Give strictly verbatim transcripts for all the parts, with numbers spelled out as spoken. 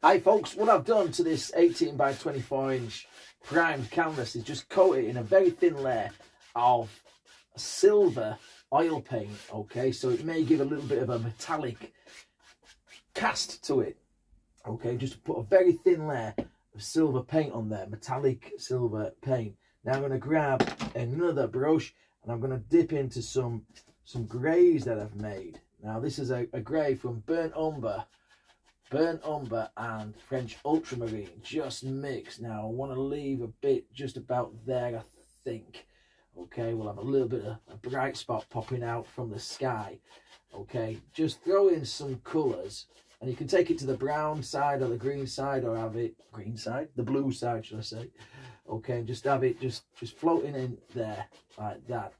Hi folks, what I've done to this eighteen by twenty-four inch primed canvas is just coat it in a very thin layer of silver oil paint, okay? So it may give a little bit of a metallic cast to it, okay? Just put a very thin layer of silver paint on there, metallic silver paint. Now I'm going to grab another brush and I'm going to dip into some, some greys that I've made. Now this is a, a grey from Burnt Umber. Burnt Umber and French Ultramarine just mixed. Now I want to leave a bit just about there, I think. Okay, we'll have a little bit of a bright spot popping out from the sky. Okay, just throw in some colours and you can take it to the brown side or the green side, or have it green side, the blue side should I say. Okay, and just have it just just floating in there like that.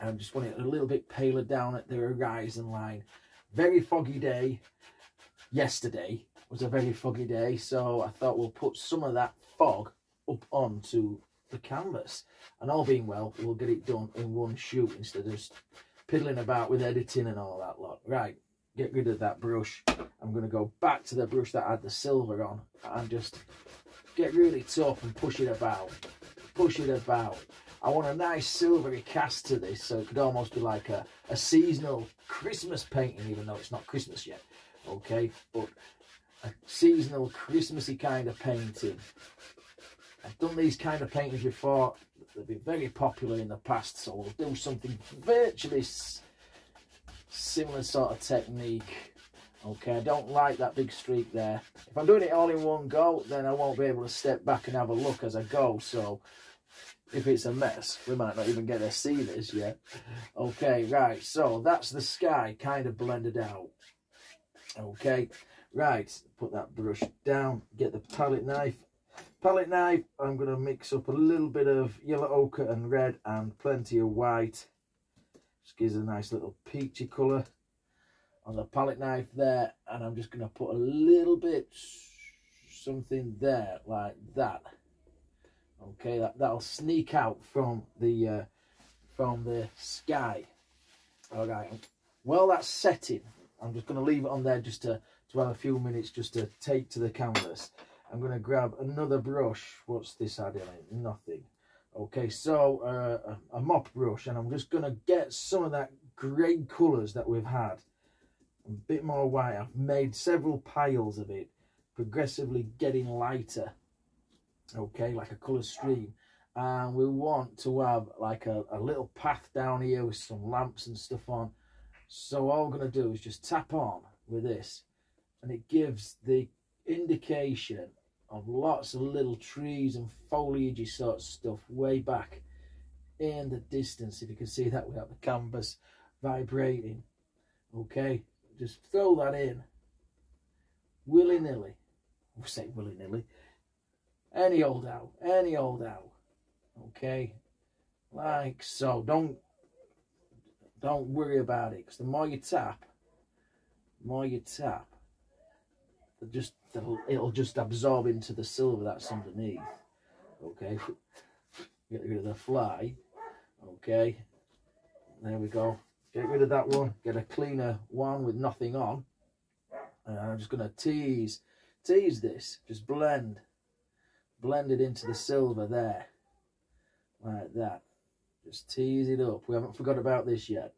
I just want it a little bit paler down at the horizon line. Very foggy day. Yesterday was a very foggy day, so I thought we'll put some of that fog up onto the canvas, and all being well, we'll get it done in one shoot instead of just piddling about with editing and all that lot. Right, get rid of that brush. I'm going to go back to the brush that had the silver on and just get really tough and push it about, push it about. I want a nice silvery cast to this, so it could almost be like a, a seasonal Christmas painting, even though it's not Christmas yet. Okay, but a seasonal Christmassy kind of painting. I've done these kind of paintings before. They've been very popular in the past, so we'll do something virtually similar sort of technique. Okay, I don't like that big streak there. If I'm doing it all in one go, then I won't be able to step back and have a look as I go. So if it's a mess, we might not even get to see this yet. Okay, right, so that's the sky kind of blended out. Okay, right, put that brush down, get the palette knife. Palette knife, I'm going to mix up a little bit of yellow ochre and red and plenty of white. Just gives a nice little peachy colour on the palette knife there. And I'm just going to put a little bit something there like that. Okay, that, that'll sneak out from the, uh, from the sky. All right, well, that's setting. I'm just going to leave it on there just to, to have a few minutes just to take to the canvas. I'm going to grab another brush. What's this had in it? Nothing. Okay, so uh, a, a mop brush, and I'm just going to get some of that grey colours that we've had. A bit more white. I've made several piles of it, progressively getting lighter. Okay, like a colour stream. And we want to have like a, a little path down here with some lamps and stuff on. So all I'm going to do is just tap on with this, and it gives the indication of lots of little trees and foliagey sort of stuff way back in the distance, if you can see that without the canvas vibrating. Okay, just throw that in willy-nilly. We'll say willy-nilly, any old owl, any old owl. Okay, like so. Don't Don't worry about it, because the more you tap, the more you tap, it'll just, it'll, it'll just absorb into the silver that's underneath. Okay, get rid of the fly. Okay, there we go. Get rid of that one. Get a cleaner one with nothing on. And I'm just going to tease, tease this. Just blend, blend it into the silver there, like that. Just tease it up. We haven't forgot about this yet.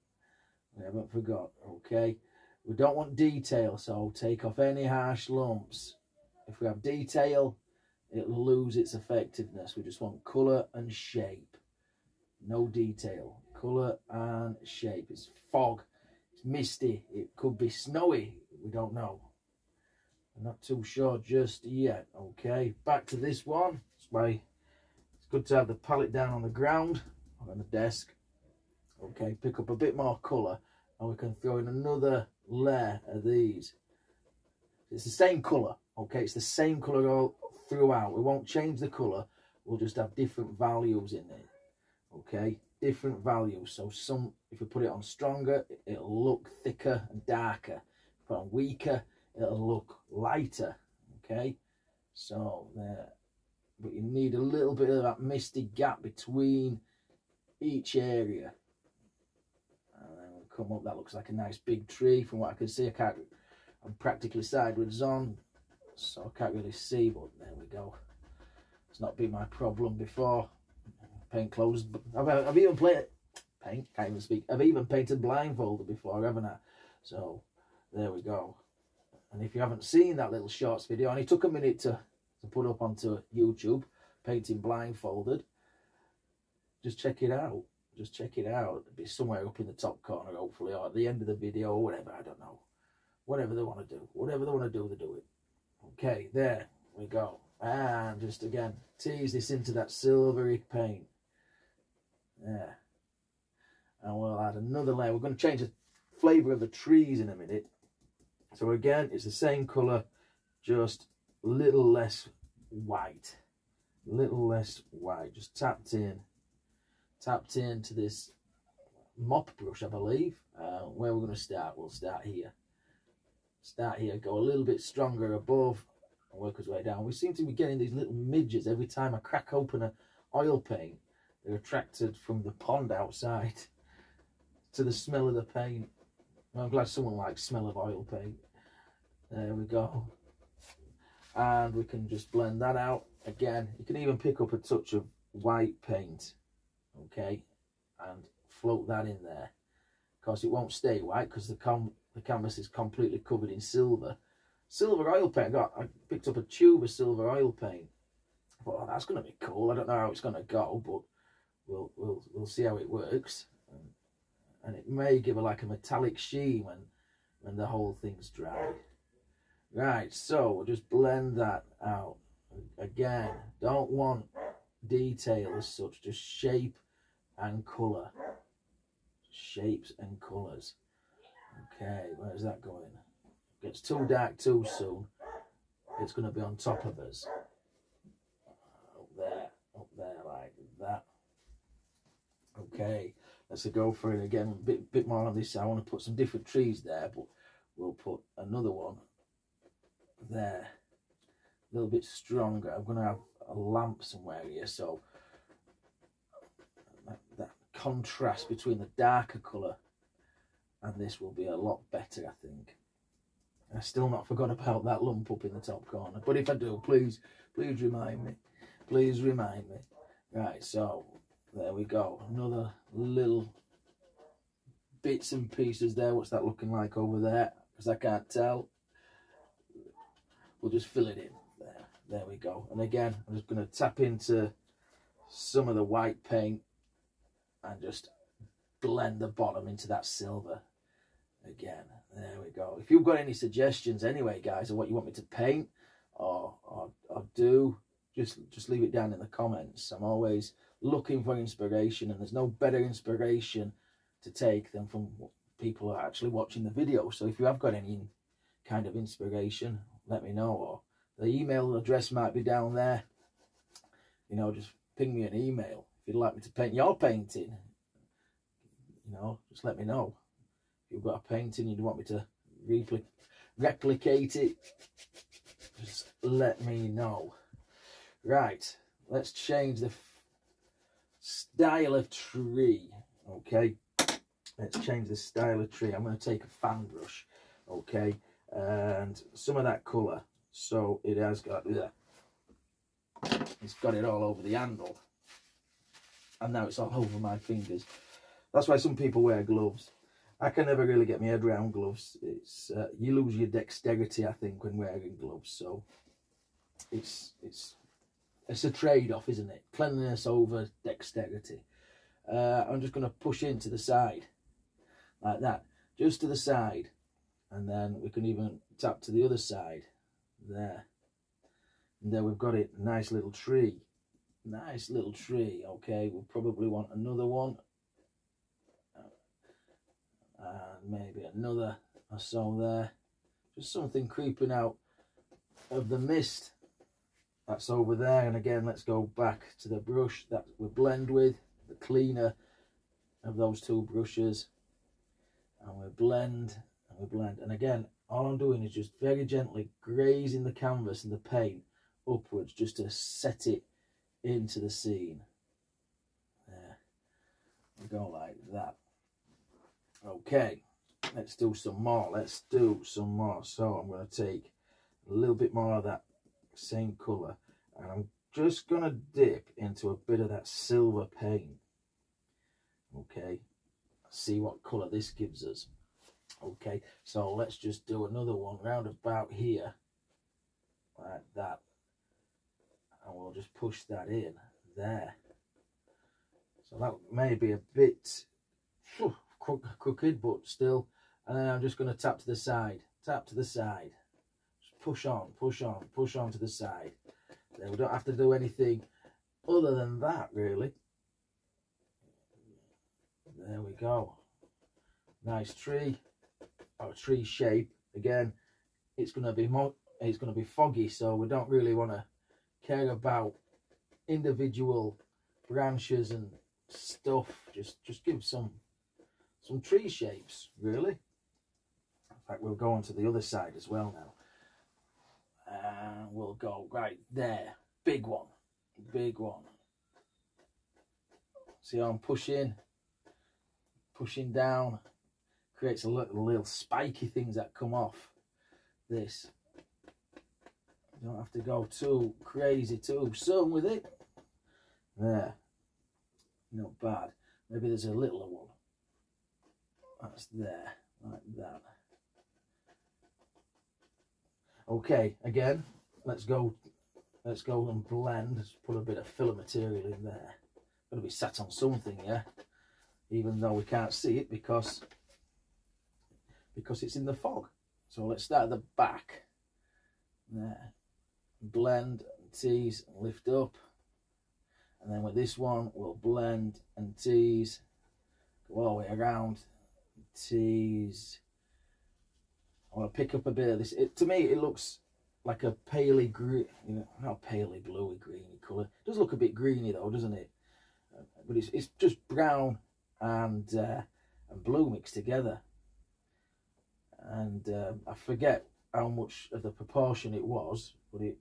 We haven't forgot. Okay. We don't want detail, so take off any harsh lumps. If we have detail, it'll lose its effectiveness. We just want colour and shape. No detail. Colour and shape. It's fog. It's misty. It could be snowy. We don't know. I'm not too sure just yet. Okay. Back to this one. That's why it's good to have the palette down on the ground. On the desk. Okay, pick up a bit more colour and we can throw in another layer of these. It's the same colour, okay, it's the same colour all throughout. We won't change the colour, we'll just have different values in it. Okay, different values. So some, if we put it on stronger, it'll look thicker and darker. If we put it on weaker, it'll look lighter. Okay, so there, but you need a little bit of that misty gap between each area, and then we'll come up. That looks like a nice big tree from what I can see. I can't, I'm practically sideways on, so I can't really see, but there we go. It's not been my problem before. Paint closed. I've, I've even played paint. Can't even speak. I've even painted blindfolded before, haven't I? So there we go. And if you haven't seen that little shorts video, and it took a minute to to put up onto YouTube, painting blindfolded, just check it out. Just check it out. It'll be somewhere up in the top corner, hopefully, or at the end of the video, or whatever. I don't know. Whatever they want to do, whatever they want to do, they do it. Okay, there we go. And just again, tease this into that silvery paint. Yeah. And we'll add another layer. We're going to change the flavour of the trees in a minute. So again, it's the same colour, just a little less white. A little less white. Just tapped in. Tapped into this mop brush, I believe. Uh, where we're going to start, we'll start here. Start here, go a little bit stronger above and work his way down. We seem to be getting these little midgets every time I crack open an oil paint. They're attracted from the pond outside to the smell of the paint. I'm glad someone likes smell of oil paint. There we go. And we can just blend that out again. You can even pick up a touch of white paint, okay, and float that in there. Of course, it won't stay white because the com the canvas is completely covered in silver. Silver oil paint. I got, I picked up a tube of silver oil paint. I thought, oh, that's going to be cool. I don't know how it's going to go, but we'll we'll we'll see how it works. And, and it may give a like a metallic sheen when when the whole thing's dry. Right, so we'll just blend that out again. Don't want detail as such, just shape and colour. Shapes and colours. Okay, where's that going? It gets too dark too soon. It's going to be on top of us. Up there, up there like that. Okay, let's go for it again. A bit, bit more on this side. I want to put some different trees there, but we'll put another one there. A little bit stronger. I'm going to have a lamp somewhere here, so that, that contrast between the darker colour and this will be a lot better, I think. I still not forgot about that lump up in the top corner, but if I do, please, please remind me. Please remind me. Right, so there we go. Another little bits and pieces there. What's that looking like over there? Because I can't tell. We'll just fill it in. There, there we go. And again, I'm just going to tap into some of the white paint and just blend the bottom into that silver. Again, there we go. If you've got any suggestions anyway, guys, of what you want me to paint or, or, or do, just just leave it down in the comments. I'm always looking for inspiration, and there's no better inspiration to take than from people who are actually watching the video. So if you have got any kind of inspiration, let me know, or the email address might be down there. You know, just ping me an email if you'd like me to paint your painting. You know, just let me know. If you've got a painting you'd want me to repli replicate it, just let me know. Right, let's change the style of tree. Okay, let's change the style of tree. I'm going to take a fan brush, okay, and some of that colour, so it has got, yeah, it's got it all over the handle, and now it's all over my fingers. That's why some people wear gloves. I can never really get my head around gloves. It's uh, you lose your dexterity, I think, when wearing gloves. So it's it's it's a trade-off, isn't it? Cleanliness over dexterity. Uh, I'm just going to push into the side like that, just to the side, and then we can even tap to the other side there. And there we've got it. Nice little tree. Nice little tree. Okay, we'll probably want another one. And maybe another or so there. Just something creeping out of the mist. That's over there. And again, let's go back to the brush that we blend with. The cleaner of those two brushes. And we blend and we blend. And again, all I'm doing is just very gently grazing the canvas and the paint upwards just to set it into the scene. There. We go like that. Okay, let's do some more. Let's do some more. So I'm going to take a little bit more of that same colour, and I'm just going to dip into a bit of that silver paint. Okay, see what colour this gives us. Okay, so let's just do another one round about here, like that, and we'll just push that in there. So that may be a bit whew, crooked, but still. And then I'm just going to tap to the side, tap to the side, just push on, push on, push on to the side. Then we don't have to do anything other than that, really. There we go. Nice tree, or tree shape. Again, it's going to be more, it's going to be foggy, so we don't really want to care about individual branches and stuff. Just, just give some, some tree shapes, really. In fact, we'll go on to the other side as well now. And we'll go right there. Big one. Big one. See how I'm pushing? Pushing down. Creates a little, little spiky things that come off this. You don't have to go too crazy, too soon with it. There. Not bad. Maybe there's a littler one. That's there. Like that. Okay, again, let's go let's go and blend. Let's put a bit of filler material in there. Gonna be sat on something, yeah. Even though we can't see it because because it's in the fog. So let's start at the back. There. Blend, tease, lift up. And then with this one we'll blend and tease. Go all the way around. Tease. I want to pick up a bit of this. It, to me, it looks like a paley green, you know, not paley bluey greeny colour. It does look a bit greeny though, doesn't it? Uh, but it's it's just brown and uh, and blue mixed together. And um, I forget how much of the proportion it was, but it,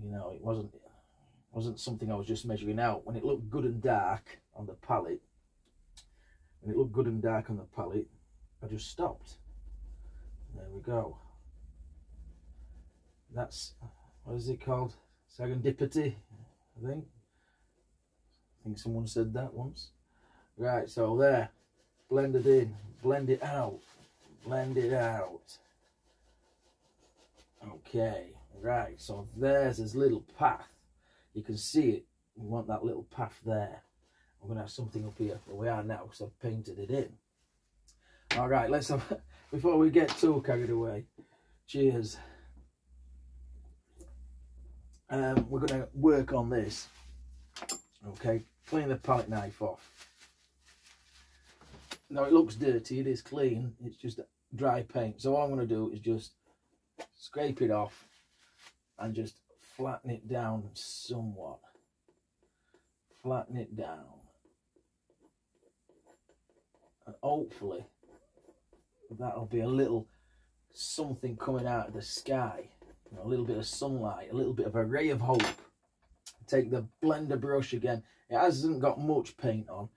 you know, it wasn't it wasn't something I was just measuring out. When it looked good and dark on the palette, when it looked good and dark on the palette, I just stopped. There we go. That's, what is it called? Serendipity, I think. I think someone said that once. Right, so there. Blend it in. Blend it out. Blend it out. Okay, right. So there's his little path. You can see it. We want that little path there. I'm going to have something up here. But we are now because I've painted it in. All right, let's have, before we get too carried away, cheers. Um, we're going to work on this. Okay, clean the palette knife off. Now it looks dirty, it is clean, it's just dry paint. So all I'm going to do is just scrape it off and just flatten it down somewhat. Flatten it down. And hopefully that'll be a little something coming out of the sky, you know, a little bit of sunlight, a little bit of a ray of hope. Take the blender brush again. It hasn't got much paint on,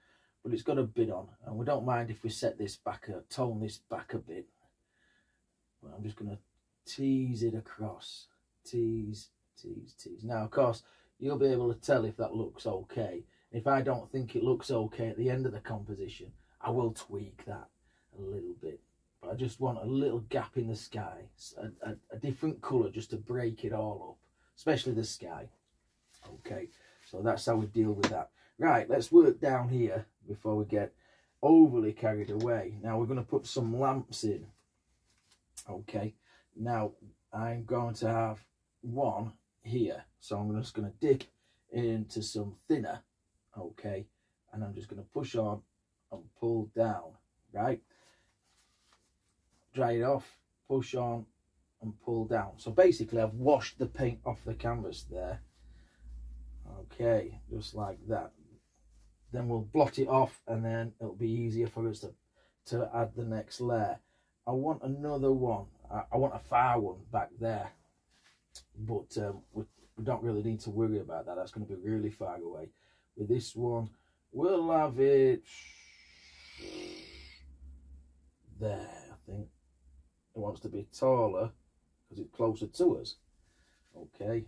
but it's got a bit on, and we don't mind if we set this back or tone this back a bit. But I'm just going to tease it across. Tease, tease, tease. Now, of course, you'll be able to tell if that looks okay. If I don't think it looks okay at the end of the composition, I will tweak that a little bit. I just want a little gap in the sky, a, a, a different colour just to break it all up, especially the sky. Okay, so that's how we deal with that. Right, let's work down here before we get overly carried away. Now we're going to put some lamps in. Okay, now I'm going to have one here. So I'm just going to dip into some thinner. Okay, and I'm just going to push on and pull down, right? Dry it off, push on and pull down. So basically I've washed the paint off the canvas there. Okay, just like that. Then we'll blot it off and then it'll be easier for us to, to add the next layer. I want another one. I, I want a far one back there. But um, we, we don't really need to worry about that. That's going to be really far away. With this one, we'll have it there, I think. It wants to be taller because it's closer to us. Okay.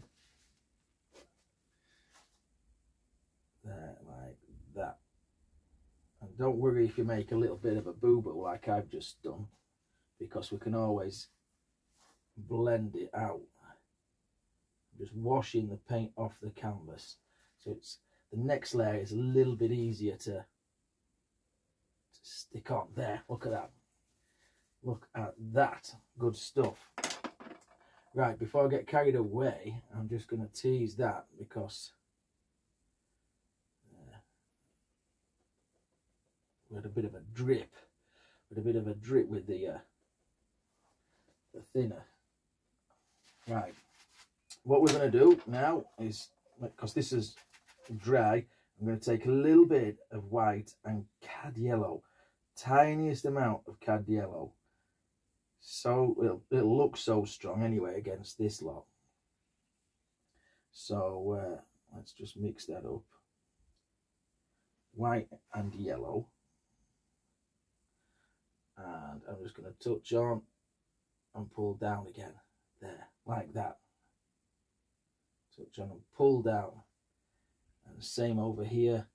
There, like that. And don't worry if you make a little bit of a boo-boo like I've just done, because we can always blend it out. Just washing the paint off the canvas, so it's the next layer is a little bit easier to, to stick on. There, look at that, look at that, good stuff. Right, before I get carried away, I'm just going to tease that, because uh, we had a bit of a drip we had a bit of a drip with the uh, the thinner. Right, what we're going to do now is, because this is dry, I'm going to take a little bit of white and cad yellow, tiniest amount of cad yellow, so it'll, it'll look so strong anyway against this lot. So uh, let's just mix that up, white and yellow, and I'm just going to touch on and pull down again, there, like that. Touch on and pull down, and same over here,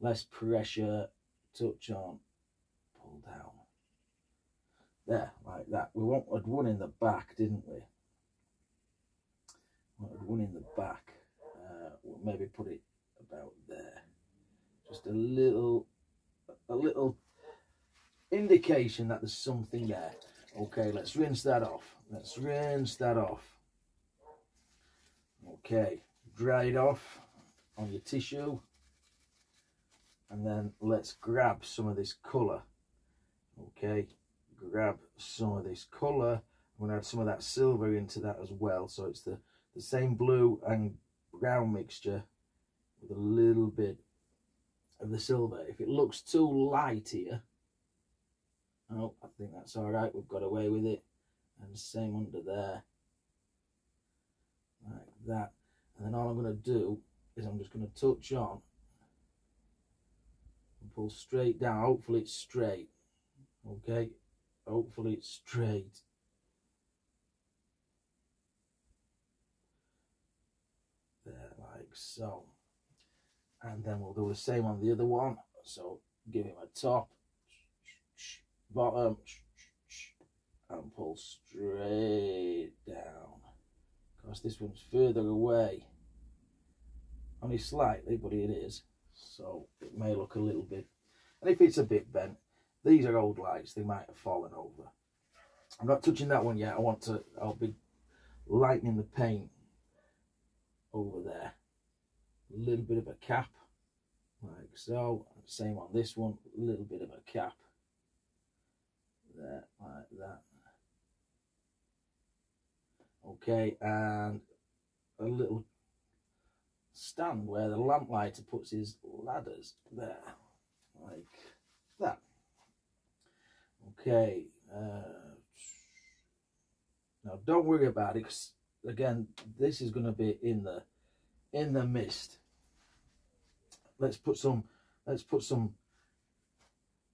less pressure, touch on, pull down, there, like that. We wanted one in the back, didn't we? Wanted one in the back. Uh, we'll maybe put it about there, just a little a little indication that there's something there. Okay, let's rinse that off, let's rinse that off. Okay, dry it off on your tissue, and then let's grab some of this colour. Okay, grab some of this colour. I'm going to add some of that silver into that as well, so it's the, the same blue and brown mixture with a little bit of the silver. If it looks too light here, oh, I think that's alright, we've got away with it. And same under there. Like that. And then all I'm going to do is I'm just going to touch on and pull straight down. Hopefully it's straight. Okay, hopefully it's straight. There, like so. And then we'll do the same on the other one. So give him a top, bottom, and pull straight down. This one's further away, only slightly, but it is, so it may look a little bit, and if it's a bit bent, these are old lights, they might have fallen over. I'm not touching that one yet. I want to, I'll be lightening the paint over there, a little bit of a cap like so, and same on this one, a little bit of a cap there, like that. Okay, and a little stand where the lamplighter puts his ladders, there, like that. Okay, uh, now don't worry about it, because again, this is going to be in the in the mist. Let's put some. Let's put some.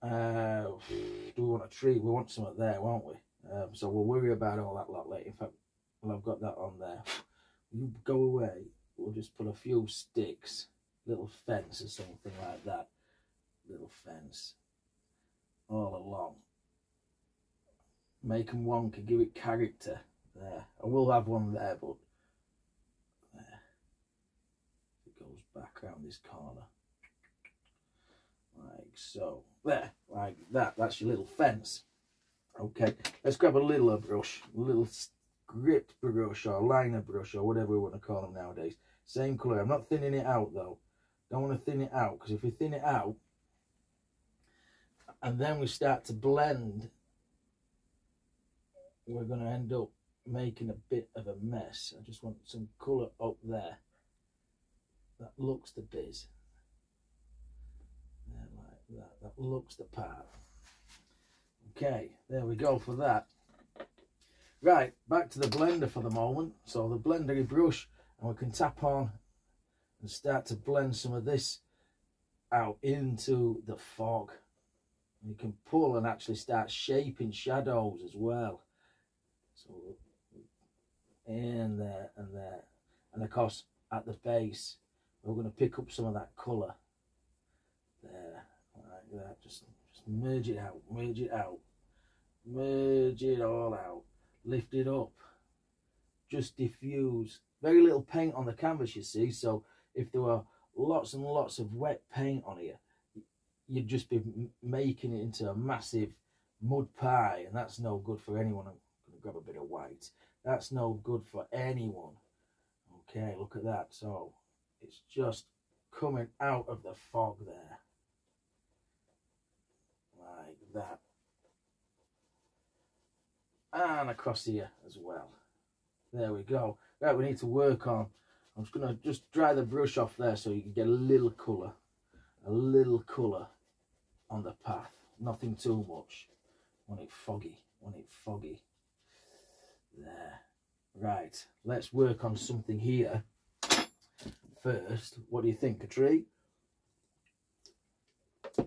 Uh, do we want a tree? We want something there, won't we? Um, so we'll worry about all that lot later. In fact. Well, I've got that on there. You go away, we'll just put a few sticks, little fence or something like that. Little fence all along. Make them wonky, give it character. There. I will have one there, but there. It goes back around this corner. Like so. There, like that. That's your little fence. Okay, let's grab a little brush, a little stick. Grip brush or liner brush or whatever we want to call them nowadays. Same colour. I'm not thinning it out though. Don't want to thin it out, because if we thin it out and then we start to blend, we're going to end up making a bit of a mess. I just want some colour up there. That looks the biz. Yeah, like that. That looks the part. Okay, there we go for that. Right, back to the blender for the moment. So the blendery brush, and we can tap on and start to blend some of this out into the fog. And you can pull and actually start shaping shadows as well. So in there and there. And of course at the base we're going to pick up some of that colour there, like that. Just, just merge it out, merge it out, merge it all out, lift it up, just diffuse. Very little paint on the canvas, you see, so if there were lots and lots of wet paint on here, you'd just be making it into a massive mud pie, and that's no good for anyone. I'm going to grab a bit of white. That's no good for anyone. Okay, look at that. So it's just coming out of the fog there, like that, and across here as well. There we go. Right, we need to work on. I'm just going to just dry the brush off there so you can get a little colour, a little colour on the path. Nothing too much. Want it foggy, want it foggy. There. Right, let's work on something here first. What do you think, a tree?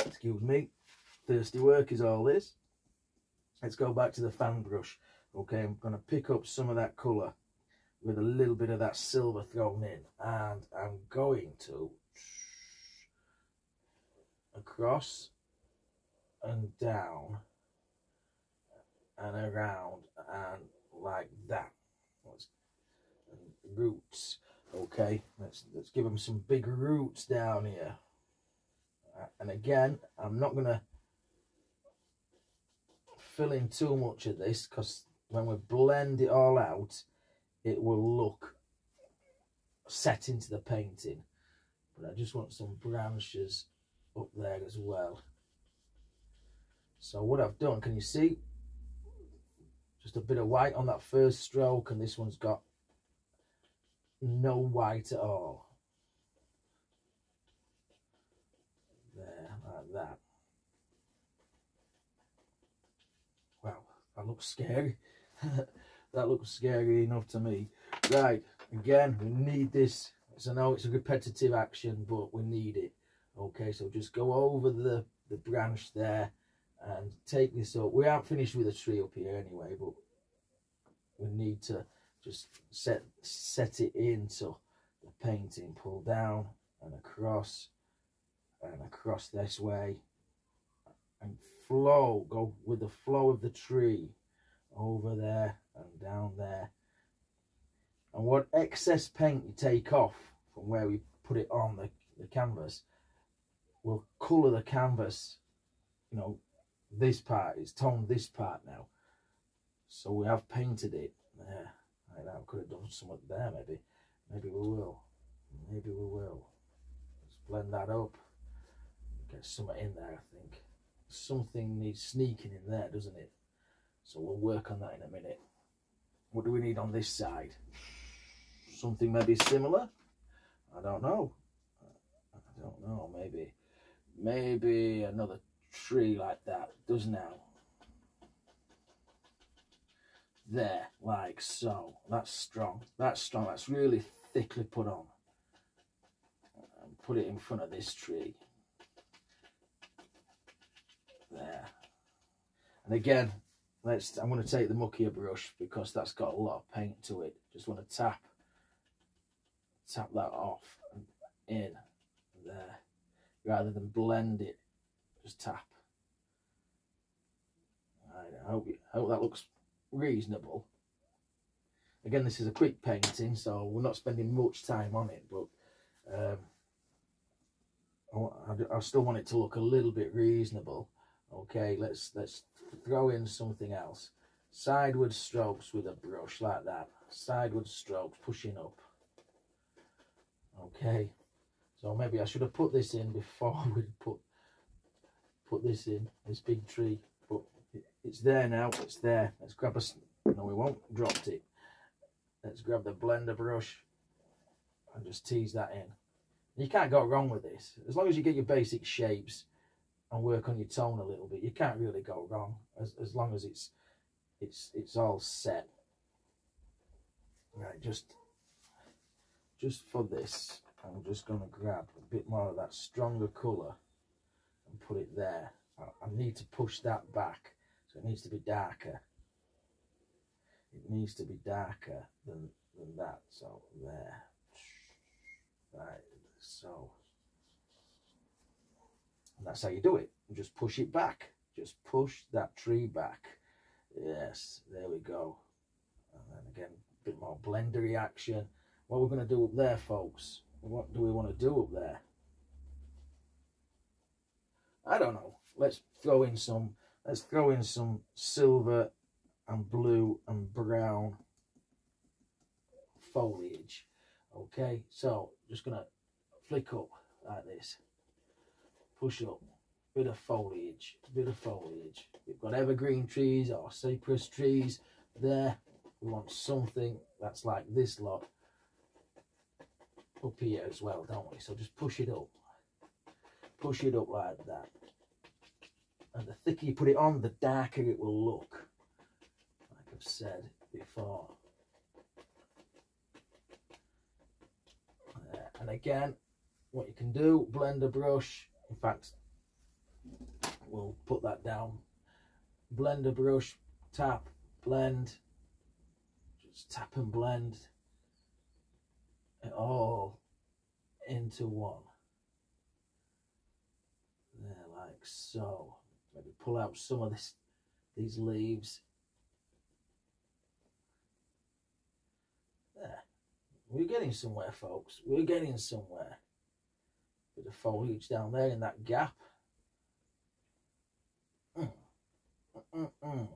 Excuse me. Thirsty work is all this. Let's go back to the fan brush. Okay, I'm going to pick up some of that colour with a little bit of that silver thrown in, and I'm going to across and down and around and like that. And roots. Okay, let's let's give them some big roots down here. And again, I'm not going to fill in too much of this, because when we blend it all out, it will look set into the painting. But I just want some branches up there as well. So what I've done, can you see? Just a bit of white on that first stroke, and this one's got no white at all. There, like that. Wow, that looks scary. That looks scary enough to me. Right, again, we need this. So now it's a repetitive action, but we need it. Okay, so just go over the, the branch there and take this up. We aren't finished with the tree up here anyway, but we need to just set set it into the painting. Pull down and across and across this way. And flow, go with the flow of the tree over there. And down there, and what excess paint you take off from where we put it on the, the canvas will colour the canvas. You know, this part is toned, this part now, so we have painted it there, like that. We could have done something there, maybe, maybe we will, maybe we will. Let's blend that up, get something in there. I think something needs sneaking in there, doesn't it? So we'll work on that in a minute. What do we need on this side? Something maybe similar? I don't know. I don't know. Maybe, maybe another tree like that does now. There, like so. That's strong. That's strong. That's really thickly put on. And put it in front of this tree. There. And again, let's, I'm going to take the muckier brush because that's got a lot of paint to it. Just want to tap, tap that off and in there, rather than blend it. Just tap. I hope, I hope that looks reasonable. Again, this is a quick painting, so we're not spending much time on it, but um, I, I still want it to look a little bit reasonable. Okay, let's let's throw in something else. Sideward strokes with a brush like that. Sideward strokes, pushing up. Okay, so maybe I should have put this in before we put put this in, this big tree, but it's there now. It's there. Let's grab a, no, we won't, dropped it. Let's grab the blender brush and just tease that in. You can't go wrong with this as long as you get your basic shapes and work on your tone a little bit. You can't really go wrong as, as long as it's it's it's all set right. Just just for this, I'm just going to grab a bit more of that stronger color and put it there. I, I need to push that back, so it needs to be darker. it needs to be darker than, than that, so there. Right, so and that's how you do it. You just push it back, just push that tree back. Yes, there we go. And then again, a bit more blendery action. What we're going to do up there, folks, what do we want to do up there? I don't know. Let's throw in some, let's throw in some silver and blue and brown foliage. Okay, so just gonna flick up like this, push up, bit of foliage, bit of foliage. You've got evergreen trees or cypress trees there. We want something that's like this lot up here as well, don't we? So just push it up, push it up like that. And the thicker you put it on, the darker it will look, like I've said before. There. And again, what you can do, blender brush, in fact, we'll put that down. Blender brush, tap, blend, just tap and blend it all into one. There, like so. Maybe pull out some of this, these leaves. There. We're getting somewhere, folks. We're getting somewhere. Bit of foliage down there in that gap. Mm. Mm -mm.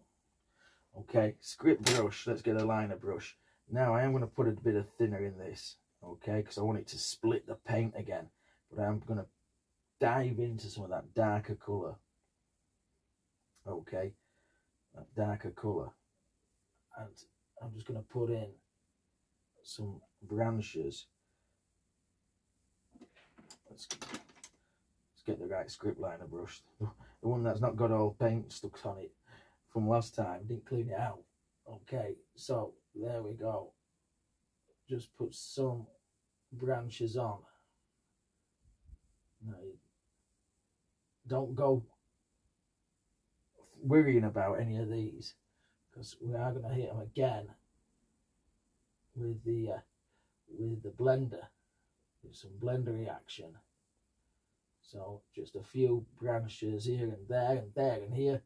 Okay, script brush. Let's get a liner brush. Now, I am going to put a bit of thinner in this, okay, because I want it to split the paint again. But I'm going to dive into some of that darker colour. Okay, that darker colour, and I'm just going to put in some branches. Let's, let's get the right script liner brush, the one that's not got all paint stuck on it from last time, didn't clean it out. Okay, so there we go, just put some branches on. No, don't go worrying about any of these, because we are going to hit them again with the uh, with the blender, with some blendery action. So just a few branches here and there and there and here,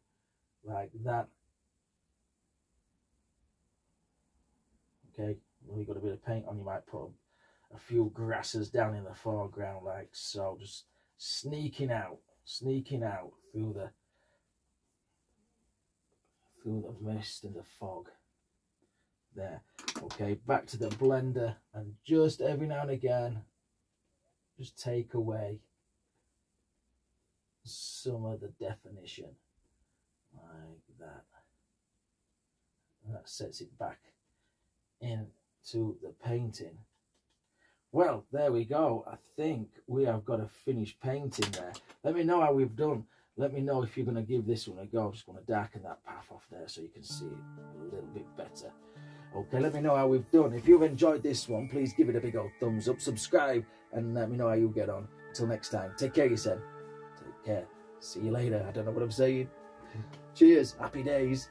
like that. Okay, when you've got a bit of paint on, you might put a few grasses down in the foreground, like so. Just sneaking out, sneaking out through the through the mist and the fog. There. Okay, back to the blender, and just every now and again, just take away some of the definition, like that. And that sets it back into the painting. Well, there we go. I think we have got a finished painting there. Let me know how we've done. Let me know if you're going to give this one a go. I'm just going to darken that path off there so you can see it a little bit better. Okay, let me know how we've done. If you've enjoyed this one, please give it a big old thumbs up, subscribe, and let me know how you get on. Until next time, take care, you said. Take care. See you later. I don't know what I'm saying. Cheers. Happy days.